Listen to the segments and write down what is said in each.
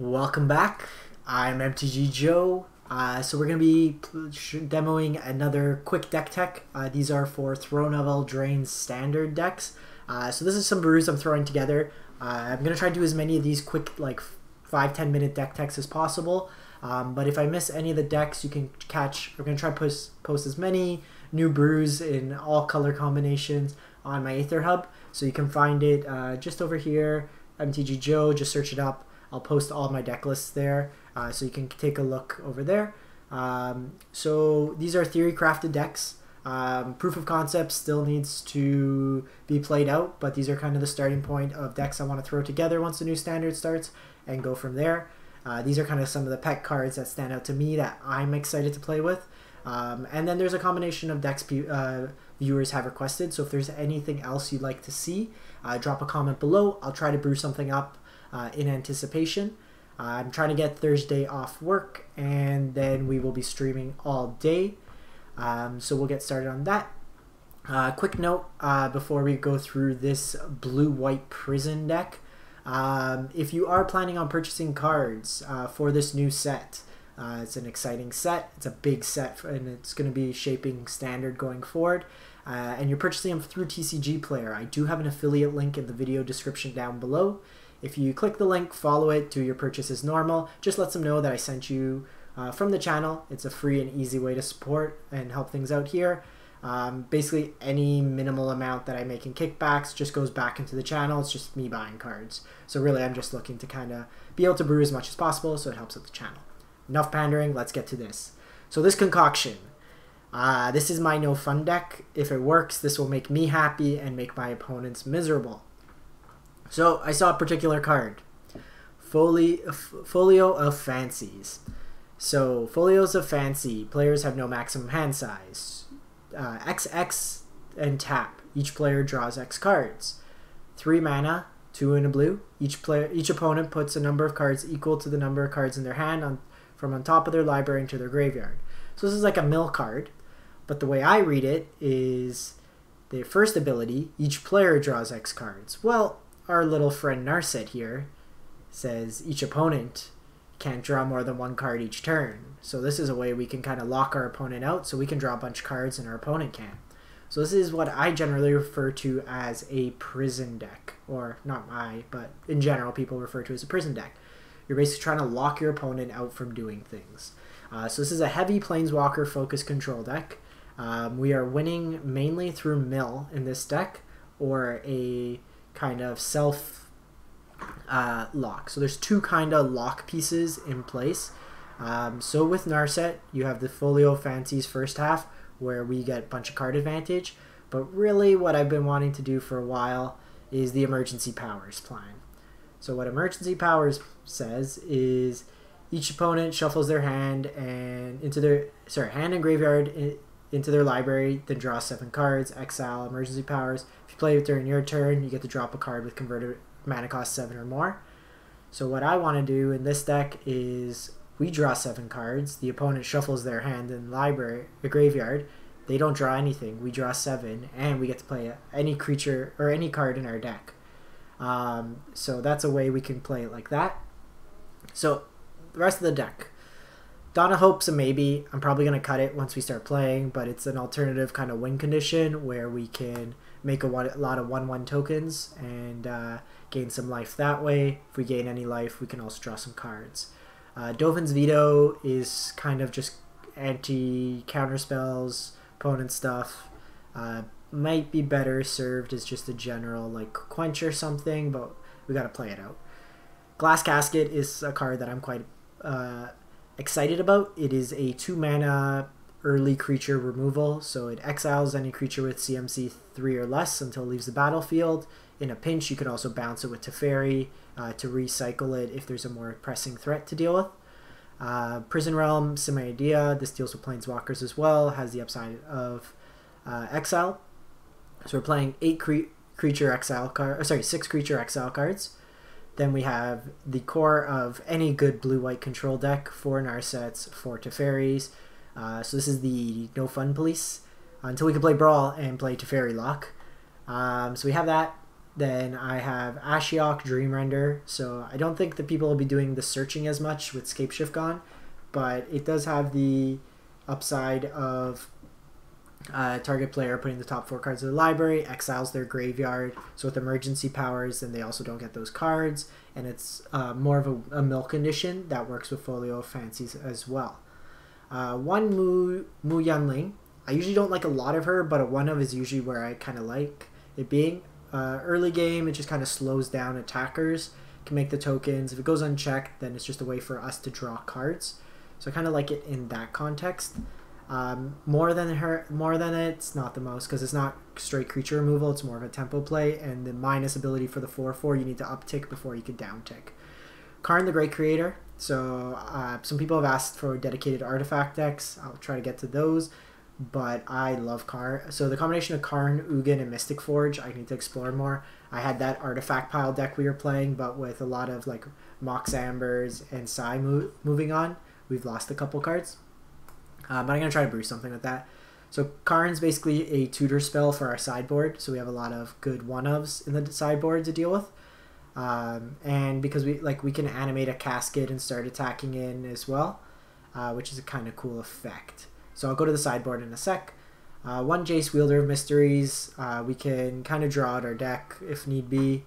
Welcome back. I'm MTG Joe. So we're going to be demoing another quick deck tech. These are for Throne of Eldraine standard decks. So this is some brews I'm throwing together. I'm going to try to do as many of these quick, like 5-10 minute deck techs as possible. But if I miss any of the decks, you can catch. We're going to try post as many new brews in all color combinations on my Aether Hub. So you can find it just over here, MTG Joe. Just search it up. I'll post all my deck lists there, so you can take a look over there. So these are theory-crafted decks. Proof of concept still needs to be played out, but these are kind of the starting point of decks I want to throw together once the new standard starts and go from there. These are kind of some of the pet cards that stand out to me that I'm excited to play with. And then there's a combination of decks viewers have requested, so if there's anything else you'd like to see, drop a comment below. I'll try to brew something up in anticipation. I'm trying to get Thursday off work, and then we will be streaming all day. So we'll get started on that. Quick note before we go through this blue-white prison deck. If you are planning on purchasing cards for this new set, it's an exciting set. It's a big set, and it's going to be shaping standard going forward. And you're purchasing them through TCGPlayer. I do have an affiliate link in the video description down below. If you click the link, follow it, do your purchase as normal. Just let them know that I sent you from the channel. It's a free and easy way to support and help things out here. Basically, any minimal amount that I make in kickbacks just goes back into the channel. It's just me buying cards. So really, I'm just looking to kind of be able to brew as much as possible, so it helps out the channel. Enough pandering, let's get to this. So this concoction. This is my no fun deck. If it works, this will make me happy and make my opponents miserable. So I saw a particular card, Folio of Fancies. So Folios of Fancy, players have no maximum hand size. XX and tap. Each player draws X cards. 3 mana, 2 in a blue. Each opponent puts a number of cards equal to the number of cards in their hand from on top of their library into their graveyard. So this is like a mill card, but the way I read it is their first ability, each player draws X cards. Well, our little friend Narset here says each opponent can't draw more than 1 card each turn. So this is a way we can kind of lock our opponent out, so we can draw a bunch of cards and our opponent can't. So this is what I generally refer to as a prison deck, or not I, but in general people refer to as a prison deck. You're basically trying to lock your opponent out from doing things. So this is a heavy planeswalker focus control deck. We are winning mainly through mill in this deck, or a kind of self lock. So there's 2 kind of lock pieces in place. So with Narset, you have the Folio Fancies first half, where we get a bunch of card advantage. But really what I've been wanting to do for a while is the Emergency Powers plan. So what Emergency Powers says is each opponent shuffles their hand and into their library, then draw 7 cards, exile Emergency Powers. If you play it during your turn, you get to drop a card with converted mana cost 7 or more. So what I want to do in this deck is we draw 7 cards, the opponent shuffles their hand in the graveyard, they don't draw anything, we draw 7, and we get to play any creature or any card in our deck. So that's a way we can play it like that. So the rest of the deck. Dawn of Hope's a maybe. I'm probably going to cut it once we start playing, but it's an alternative kind of win condition where we can make a lot of 1-1 tokens and gain some life that way. If we gain any life, we can also draw some cards. Dovin's Veto is kind of just anti-counter spells, opponent stuff. Might be better served as just a general like quench or something, but we got to play it out. Glass Casket is a card that I'm quite excited about. It is a 2 mana early creature removal, so it exiles any creature with CMC 3 or less until it leaves the battlefield. In a pinch, you can also bounce it with Teferi to recycle it if there's a more pressing threat to deal with. Prison Realm, same idea. This deals with planeswalkers as well, has the upside of exile. So we're playing 6 creature exile cards. Then we have the core of any good blue-white control deck, 4 Narsets, 4 Teferis. So this is the no fun police until we can play Brawl and play Teferi Lock. So we have that. Then I have Ashiok Dream Render, so I don't think that people will be doing the searching as much with Scapeshift gone, but it does have the upside of target player putting the top 4 cards of the library, exiles their graveyard, so with Emergency Powers, then they also don't get those cards, and it's more of a mill condition that works with Folio of Fancies as well. One Mu Yanling. I usually don't like a lot of her, but a 1-of is usually where I kind of like it being. Early game, it just kind of slows down attackers, can make the tokens. If it goes unchecked, then it's just a way for us to draw cards. So I kind of like it in that context. More than it's not the most, because it's not straight creature removal, it's more of a tempo play, and the minus ability for the 4/4 you need to uptick before you can downtick. Karn the Great Creator. So some people have asked for dedicated artifact decks. I'll try to get to those, but I love Karn. So the combination of Karn, Ugin, and Mystic Forge, I need to explore more. I had that artifact pile deck we were playing, but with a lot of like Mox Ambers and Psy moving on, we've lost a couple cards. But I'm going to try to brew something with that. So Karn's basically a tutor spell for our sideboard, so we have a lot of good 1-ofs in the sideboard to deal with. And because we can animate a casket and start attacking in as well, which is a kind of cool effect. So I'll go to the sideboard in a sec. One Jace Wielder of Mysteries. We can kind of draw out our deck if need be.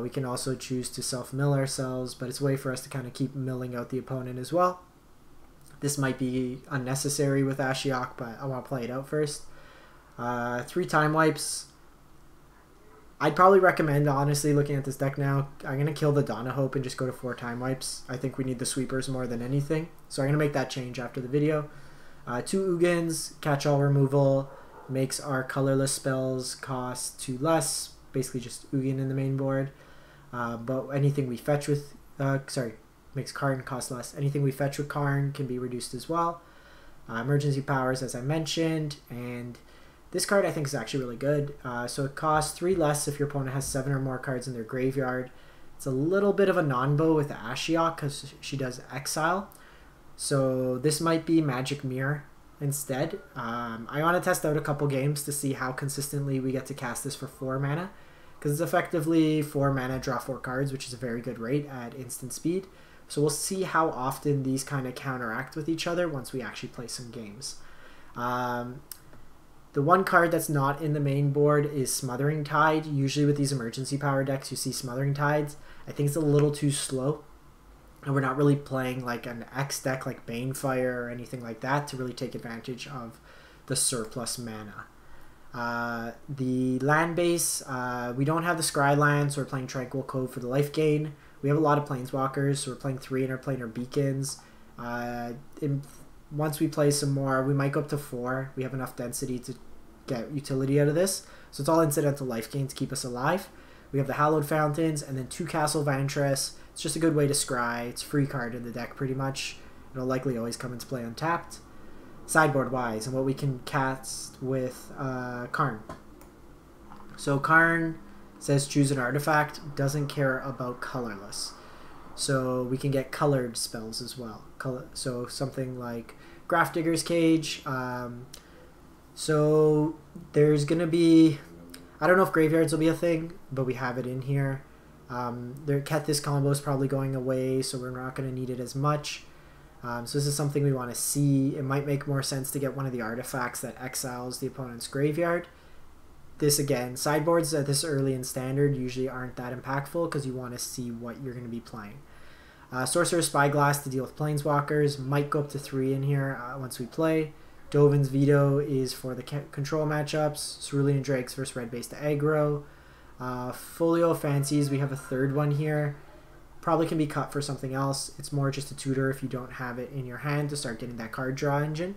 We can also choose to self-mill ourselves, but it's a way for us to kind of keep milling out the opponent as well. This might be unnecessary with Ashiok, but I want to play it out first. 3 Time Wipes. I'd probably recommend, honestly, looking at this deck now, I'm going to kill the Dawn of Hope and just go to 4 Time Wipes. I think we need the sweepers more than anything, so I'm going to make that change after the video. 2 Ugins, catch-all removal, makes our colorless spells cost 2 less, basically just Ugin in the main board. But anything we fetch with, makes Karn cost less. Anything we fetch with Karn can be reduced as well. Emergency Powers, as I mentioned, and this card I think is actually really good. So it costs 3 less if your opponent has 7 or more cards in their graveyard. It's a little bit of a non-bow with Ashiok because she does exile. So this might be Magic Mirror instead. I want to test out a couple games to see how consistently we get to cast this for 4 mana, because it's effectively 4 mana, draw 4 cards, which is a very good rate at instant speed. So we'll see how often these kind of counteract with each other once we actually play some games. The one card that's not in the main board is Smothering Tide. Usually with these Emergency Power decks, you see Smothering Tides. I think it's a little too slow, and we're not really playing like an X deck like Banefire or anything like that to really take advantage of the surplus mana. The land base, we don't have the Scry land, so we're playing Tranquil Cove for the life gain. We have a lot of Planeswalkers, so we're playing 3 Interplanar Beacons. Once we play some more, we might go up to 4. We have enough density to get utility out of this. So it's all incidental life gain to keep us alive. We have the Hallowed Fountains, and then 2 Castle Vantress. It's just a good way to scry. It's a free card in the deck, pretty much. It'll likely always come into play untapped. Sideboard-wise, and what we can cast with Karn. So Karn says choose an artifact, doesn't care about colorless. So we can get colored spells as well. So something like Grafdigger's Cage. So there's going to be, I don't know if graveyards will be a thing, but we have it in here. Their Kethis combo is probably going away, so we're not going to need it as much. So this is something we want to see. It might make more sense to get one of the artifacts that exiles the opponent's graveyard. This again, sideboards at this early in standard usually aren't that impactful because you want to see what you're going to be playing. Sorcerer's Spyglass to deal with Planeswalkers, might go up to 3 in here once we play. Dovin's Veto is for the control matchups. Cerulean Drake's versus red base to aggro. Folio of Fancies, we have a 3rd one here. Probably can be cut for something else. It's more just a tutor if you don't have it in your hand to start getting that card draw engine.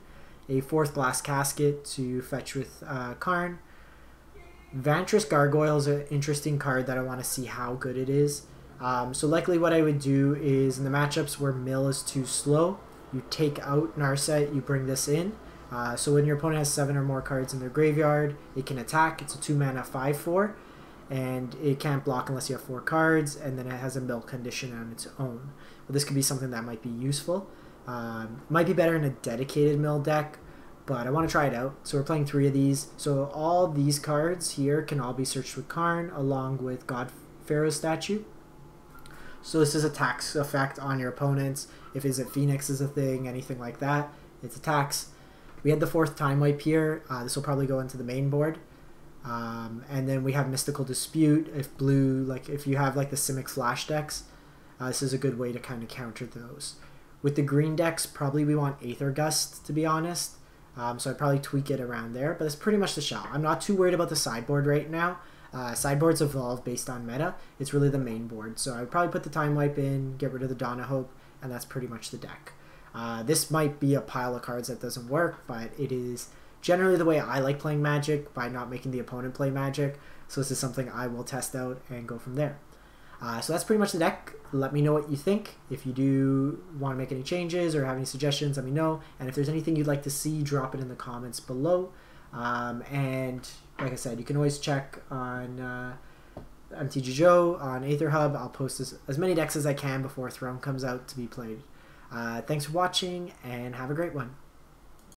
A 4th Glass Casket to fetch with Karn. Vantress Gargoyle is an interesting card that I want to see how good it is. So likely what I would do is in the matchups where mill is too slow, you take out Narset, you bring this in. So when your opponent has 7 or more cards in their graveyard, it can attack. It's a 2 mana 5/4, and it can't block unless you have 4 cards, and then it has a mill condition on its own. Well, this could be something that might be useful. Might be better in a dedicated mill deck, but I want to try it out. So we're playing 3 of these. So all these cards here can all be searched with Karn along with God Pharaoh's Statue. So this is a tax effect on your opponents. If Is It Phoenix is a thing, anything like that, it's a tax. We had the 4th Time Wipe here. This will probably go into the main board. And then we have Mystical Dispute. If blue, like if you have like the Simic Flash decks, this is a good way to kind of counter those. With the green decks, probably we want Aether Gust, to be honest. So I'd probably tweak it around there, but it's pretty much the shot. I'm not too worried about the sideboard right now. Sideboards evolve based on meta. It's really the main board. So I would probably put the Time Wipe in, get rid of the Dawn of Hope, and that's pretty much the deck. This might be a pile of cards that doesn't work, but it is generally the way I like playing Magic, by not making the opponent play Magic. So this is something I will test out and go from there. So that's pretty much the deck. Let me know what you think. If you do want to make any changes or have any suggestions, let me know. And if there's anything you'd like to see, drop it in the comments below. And like I said, you can always check on MTG Joe, on Aether Hub. I'll post as many decks as I can before Throne comes out to be played. Thanks for watching, and have a great one.